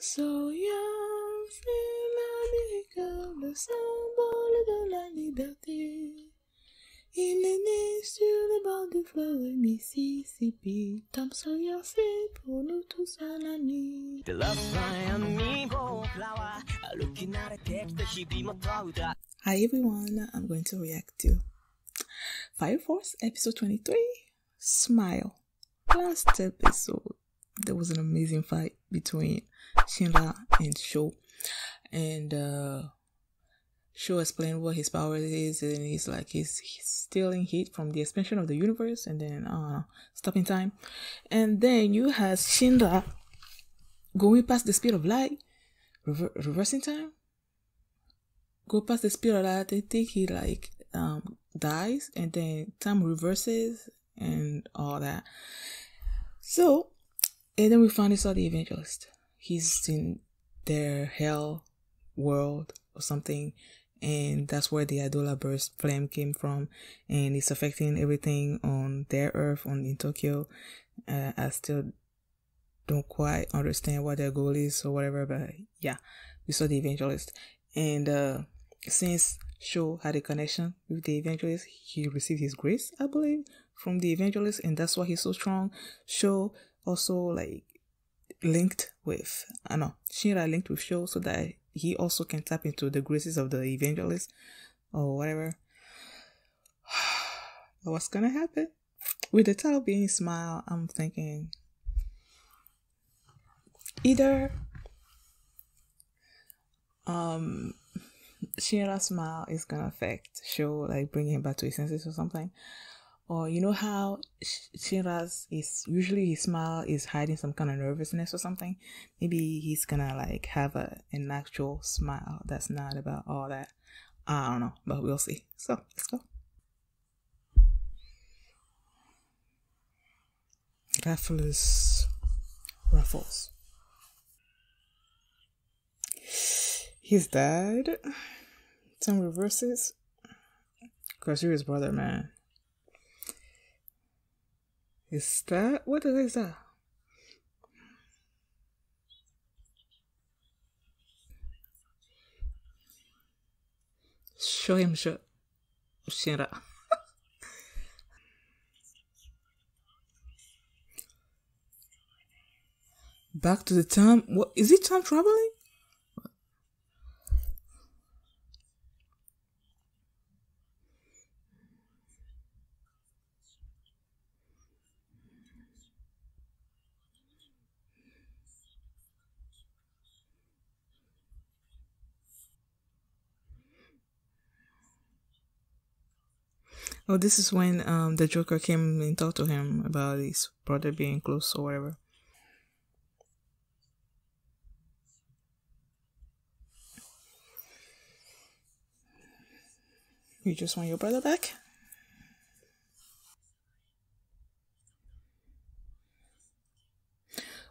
so young, feel like the symbol de la liberté. Il est né sur le bord du fleuve Mississippi. Tom Sawyer fait pour nous tous à la nuit. The love my amigo flower, looking at a text that she be my powder. Hi everyone, I'm going to react to Fire Force episode 23, Smile. Last episode, there was an amazing fight between Shinra and Sho. And Sho explained what his power is, and he's like he's stealing heat from the expansion of the universe and then stopping time. And then you have Shinra going past the speed of light, reversing time. Go past the speed of light, I think he like dies, and then time reverses and all that. So and then we finally saw the evangelist. He's in their hell world or something, and that's where the Adolla Burst flame came from, and it's affecting everything on their earth in Tokyo. I still don't quite understand what their goal is or whatever, but yeah, we saw the evangelist. And since Sho had a connection with the evangelist, he received his grace, I believe, from the evangelist, and that's why he's so strong. Sho also like linked with Shinra linked with Sho so that he also can tap into the graces of the evangelist or whatever. What's gonna happen? With the title being Smile, I'm thinking either Shinra's smile is gonna affect Sho, like bringing him back to his senses or something. Or you know how Shinra's is usually his smile is hiding some kind of nervousness or something. Maybe he's gonna like have an actual smile that's not about all that. I don't know, but we'll see. So let's go. Ruffles. He's dead. Some reverses. Cause you're his brother, man. Is that what is that? Show him, Shinra. Back to the time. What is it? Time traveling? Oh, this is when the Joker came and talked to him about his brother being close or whatever. You just want your brother back?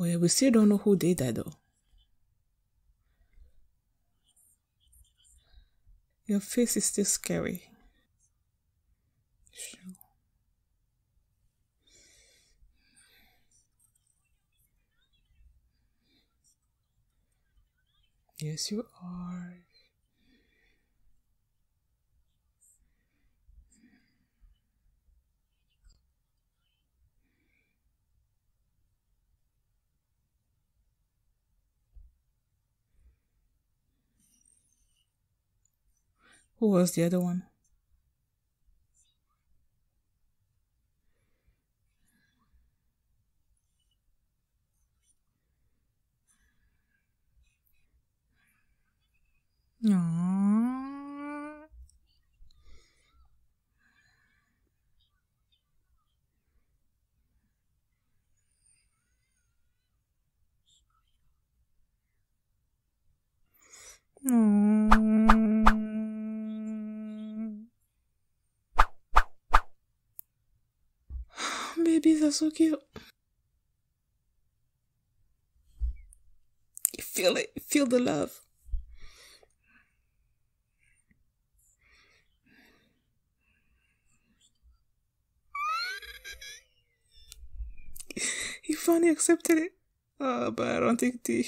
Oh yeah, we still don't know who did that though. Your face is still scary. Yes, you are. Who was the other one? Aww. Aww. Babies are so cute. You feel it, you feel the love. He finally accepted it, but I don't think the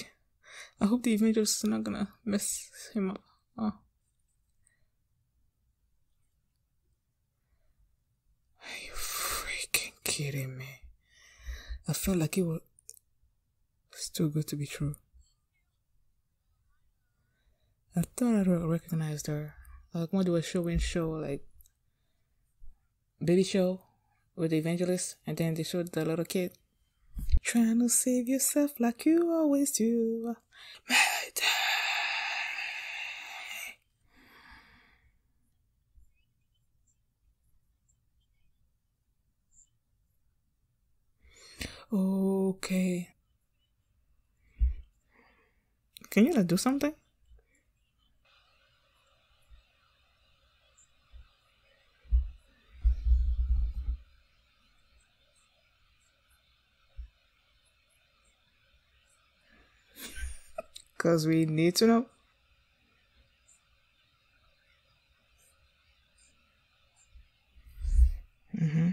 I hope the evangelist is not gonna mess him up. Oh. Are you freaking kidding me? I felt like it was too good to be true. I thought I recognized her. Like when they were showing Sho, like baby Sho with the evangelist, and then they showed the little kid trying to save yourself like you always do. Mayday. Okay. Can you like do something? Because we need to know. Mm-hmm.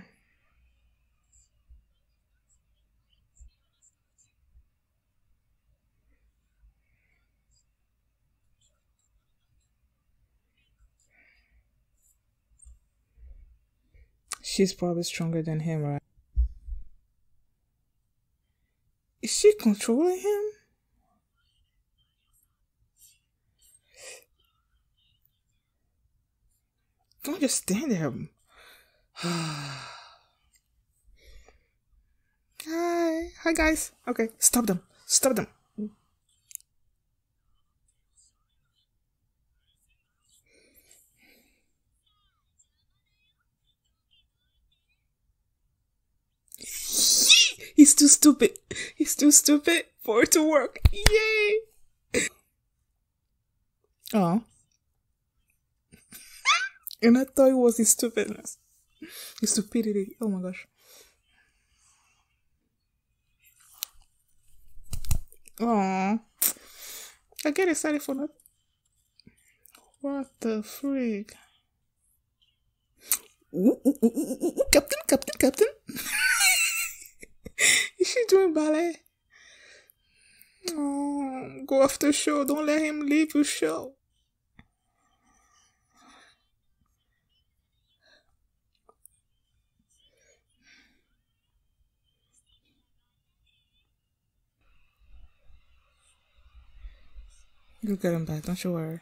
She's probably stronger than him, right? Is she controlling him? Don't just stand there. Hi guys. Okay, stop them. Stop them. He's too stupid. He's too stupid for it to work. Yay! Oh. And I thought it was his stupidness. His stupidity. Oh my gosh. Aww. I get excited for that. What the freak? Ooh, ooh, ooh, ooh, ooh, ooh. Captain, Captain, Captain. Is she doing ballet? Oh, go after Sho. Don't let him leave you, Sho. You'll get him back, don't you worry.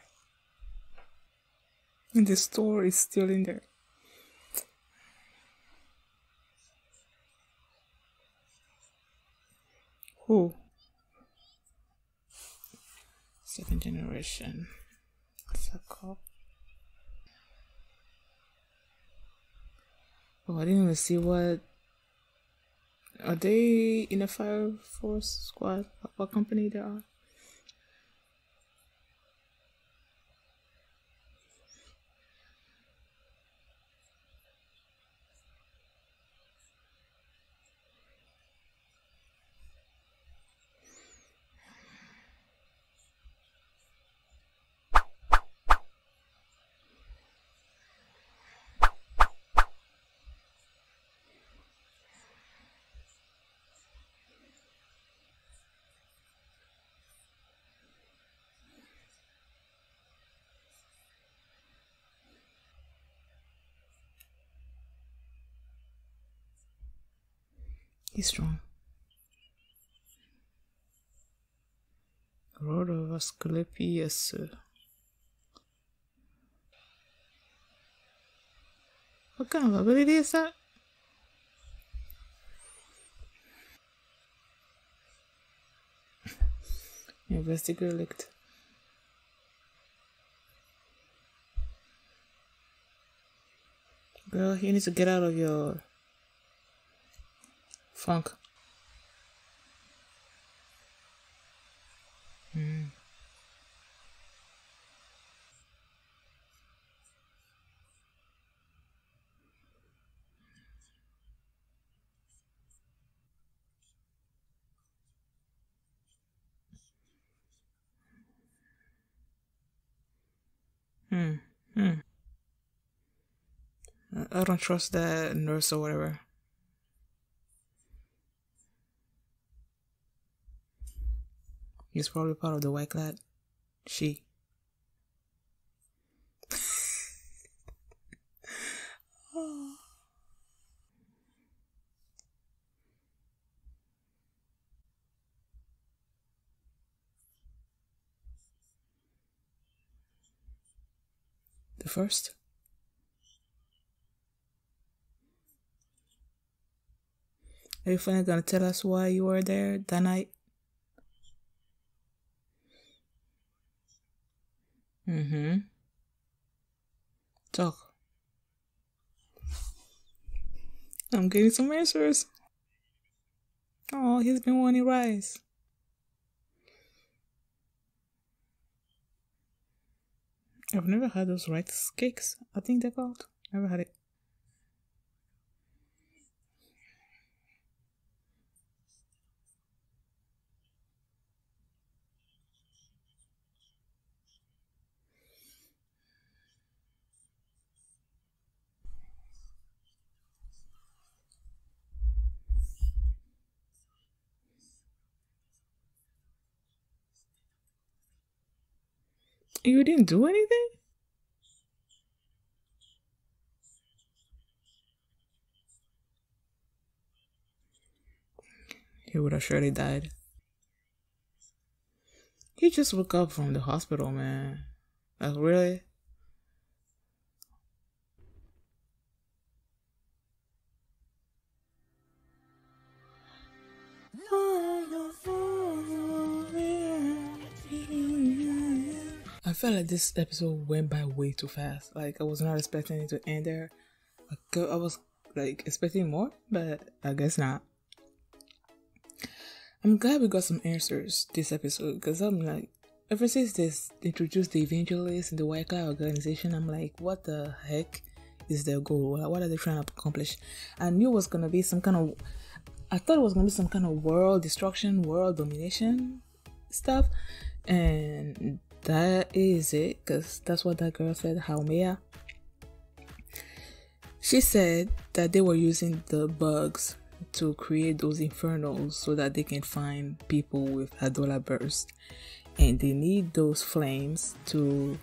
And the store is still in there. Who? Second generation. Circle. Oh, I didn't even see what. Are they in the Fire Force squad? What company they are? He's strong. Road of Asclepius, yes sir. What kind of ability is that? Investigate licked. Girl, you need to get out of your funk. I don't trust that nurse or whatever. He's probably part of the White Clad. She. Oh. The first? Are you finally gonna tell us why you were there that night? Mm-hmm. Talk. I'm getting some answers. Oh, he's been wanting rice. I've never had those rice cakes, I think they're called. Never had it. You didn't do anything? He would have surely died. He just woke up from the hospital, man. Like, really? I felt like this episode went by way too fast. Like, I was not expecting it to end there. I was like expecting more, but I guess not. I'm glad we got some answers this episode, because I'm like, ever since they introduced the evangelist and the White Clad organization, I'm like, what the heck is their goal? What are they trying to accomplish? I knew it was gonna be some kind of, I thought it was gonna be some kind of world destruction, world domination stuff, and that is it, because that's what that girl said, Haumea. She said that they were using the bugs to create those infernos so that they can find people with Adolla Burst, and they need those flames to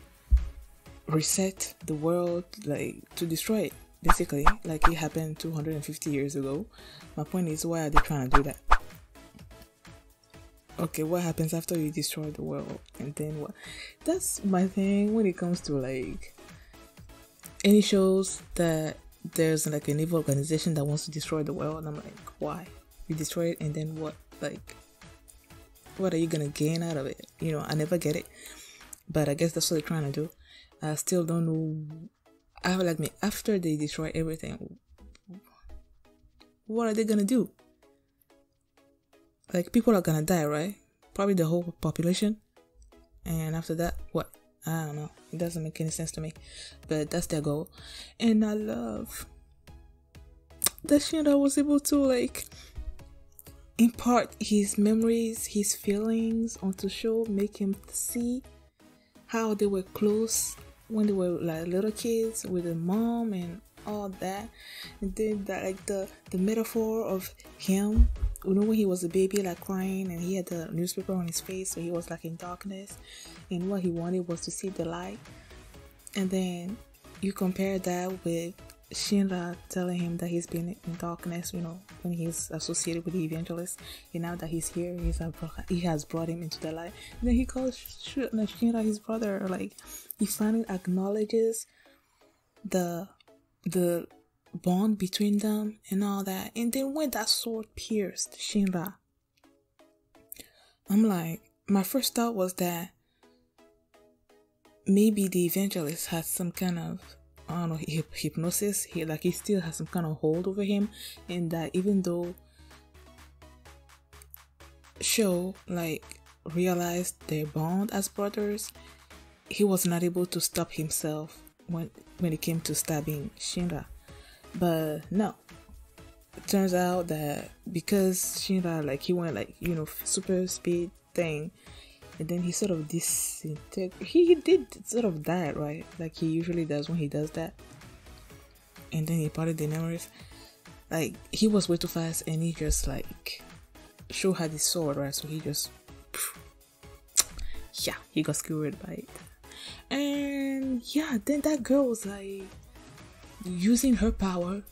reset the world, like to destroy it, basically, like it happened 250 years ago. My point is, why are they trying to do that? Okay, what happens after you destroy the world, and then what? That's my thing when it comes to like any shows that there's like an evil organization that wants to destroy the world, and I'm like, why? You destroy it and then what? Like, what are you gonna gain out of it? You know, I never get it, but I guess that's what they're trying to do. I still don't know. I have like me after they destroy everything, what are they gonna do? Like, people are gonna die, right? Probably the whole population. And after that, what? I don't know. It doesn't make any sense to me. But that's their goal. And I love that Shinra was able to, like, impart his memories, his feelings onto Sho, make him see how they were close when they were, like, little kids with their mom and all that. And then, like, the metaphor of him, you know, when he was a baby, like crying, and he had the newspaper on his face, so he was like in darkness, and what he wanted was to see the light. And then you compare that with Shinra telling him that he's been in darkness, you know, when he's associated with the evangelist, and now that he's here, he has brought him into the light. And then he calls Shinra his brother. Like, he finally acknowledges the bond between them and all that. And then when that sword pierced Shinra, I'm like, my first thought was that maybe the evangelist had some kind of, I don't know, hypnosis. He still has some kind of hold over him, and that even though Sho like realized their bond as brothers, he was not able to stop himself when it came to stabbing Shinra. But no, it turns out that because Shinra, like, he went like, you know, super speed thing, and then he sort of he did sort of die, right? Like he usually does when he does that. And then he parted the memories. Like, he was way too fast, and he just like, Sho had his sword, right? So he just yeah, he got skewered by it. And yeah, then that girl was like using her power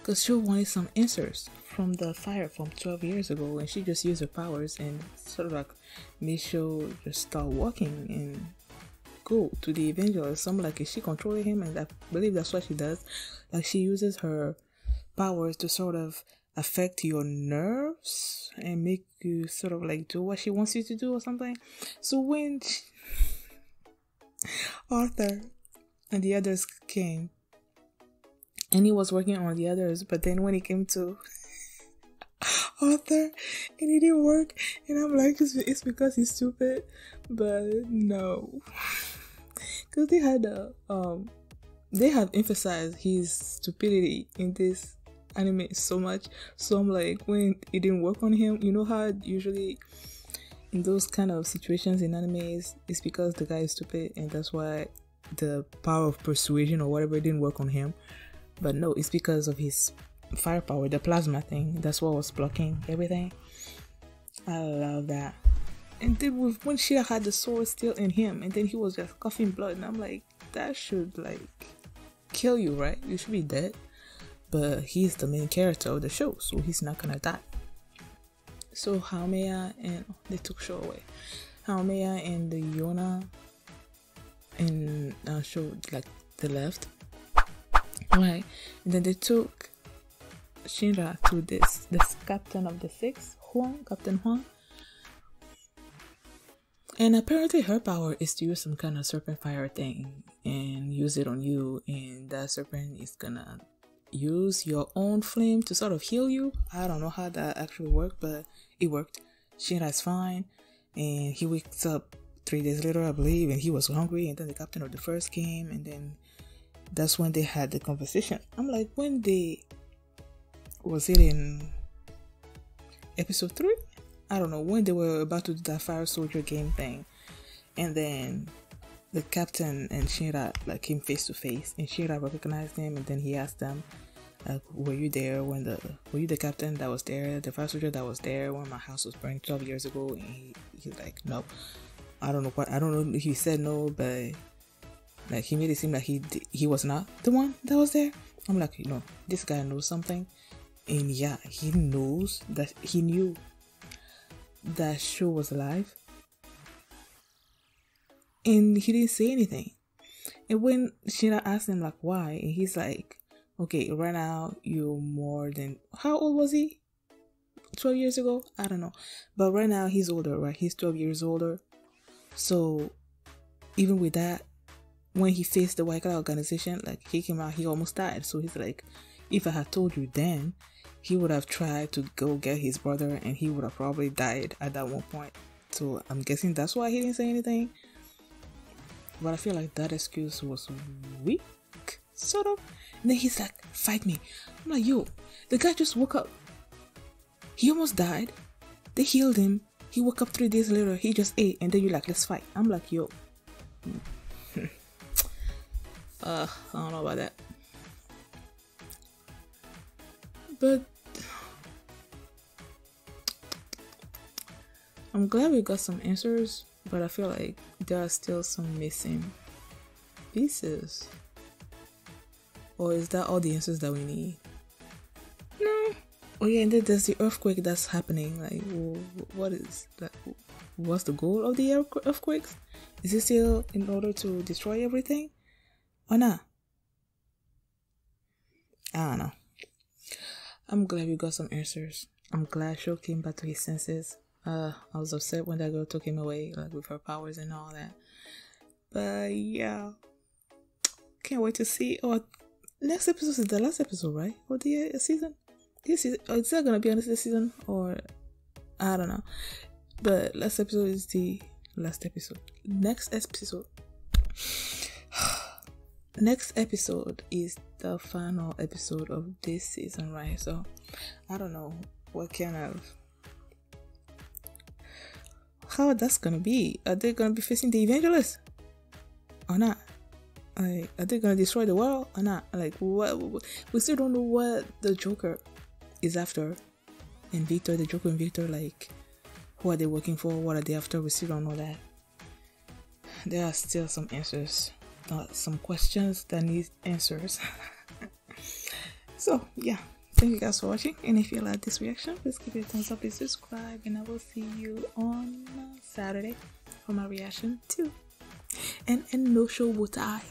because she wanted some answers from the fire from 12 years ago, and she just used her powers and sort of like made Sho just start walking and go to the evangelist. So I'm like, is she controlling him? And I believe that's what she does. Like, she uses her powers to sort of affect your nerves and make you sort of like do what she wants you to do or something. So when Arthur and the others came, and he was working on the others, but then when he came to Arthur and it didn't work, and I'm like, it's because he's stupid. But no, because they had a they have emphasized his stupidity in this anime so much. So I'm like, when it didn't work on him, you know how usually in those kind of situations in animes, it's because the guy is stupid and that's why the power of persuasion or whatever didn't work on him. But no, it's because of his firepower, the plasma thing. That's what was blocking everything. I love that. And then when Shira had the sword still in him, and then he was just coughing blood, and I'm like, that should like kill you, right? You should be dead. But he's the main character of the Sho, so he's not gonna die. So Haumea and they took Sho away. Haumea and the Yona and Sho, like the left, right? And then they took Shinra to this captain of the six, Huang, Captain Huang. And apparently her power is to use some kind of serpent fire thing and use it on you, and that serpent is gonna use your own flame to sort of heal you. I don't know how that actually worked, but it worked. Shinra's fine, and he wakes up 3 days later, I believe, and he was hungry, and then the captain of the first came, and then that's when they had the conversation. I'm like, when they was it in episode 3? I don't know, when they were about to do that fire soldier game thing, and then the captain and Shinra like came face to face, and Shinra recognized him, and then he asked them, were you there when were you the captain that was there, the fire soldier that was there when my house was burned 12 years ago? And he's like, no, I don't know, he said no, but like he made it seem like he was not the one that was there. I'm like, you know, this guy knows something. And yeah, he knew that Sho was alive, and he didn't say anything. And when Shinra asked him like why, and he's like, okay, right now you're more than, how old was he 12 years ago? I don't know, but right now he's older, right? He's 12 years older. So even with that, when he faced the White Clad organization, like he came out, he almost died. So he's like, if I had told you then, he would have tried to go get his brother, and he would have probably died at that one point. So I'm guessing that's why he didn't say anything. But I feel like that excuse was weak, sort of. And then he's like, fight me. I'm like, yo, the guy just woke up. He almost died. They healed him. He woke up 3 days later. He just ate. And then you're like, let's fight. I'm like, yo. I don't know about that. But I'm glad we got some answers, but I feel like there are still some missing pieces. Or is that all the answers that we need? No. Oh yeah, and then there's the earthquake that's happening. Like, what's the goal of the earthquakes? Is it still in order to destroy everything or not? I don't know. I'm glad we got some answers. I'm glad Sho came back to his senses. I was upset when that girl took him away, like with her powers and all that. But yeah, can't wait to see. Oh, next episode is the last episode, right? Or the season? This is. Oh, is that gonna be on this season or I don't know? But last episode is the last episode. Next episode. Next episode is the final episode of this season, right? So I don't know what kind of, how that's gonna be. Are they gonna be facing the evangelist or not? Like, are they gonna destroy the world or not? Like, what? We still don't know what the Joker is after, and Victor, the Joker and Victor, like, who are they working for? What are they after? We still don't know that. there are still some answers, some questions that need answers. So yeah, thank you guys for watching, and if you like this reaction, please give it a thumbs up and subscribe, and I will see you on Saturday for my reaction to Enen no Shouboutai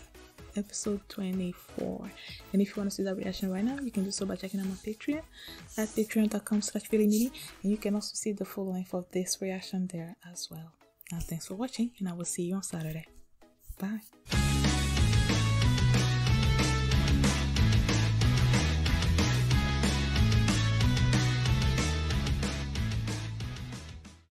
episode 24. And if you want to see that reaction right now, you can do so by checking out my Patreon at patreon.com/feelingneedy, and you can also see the full length of this reaction there as well. Now thanks for watching, and I will see you on Saturday. Bye.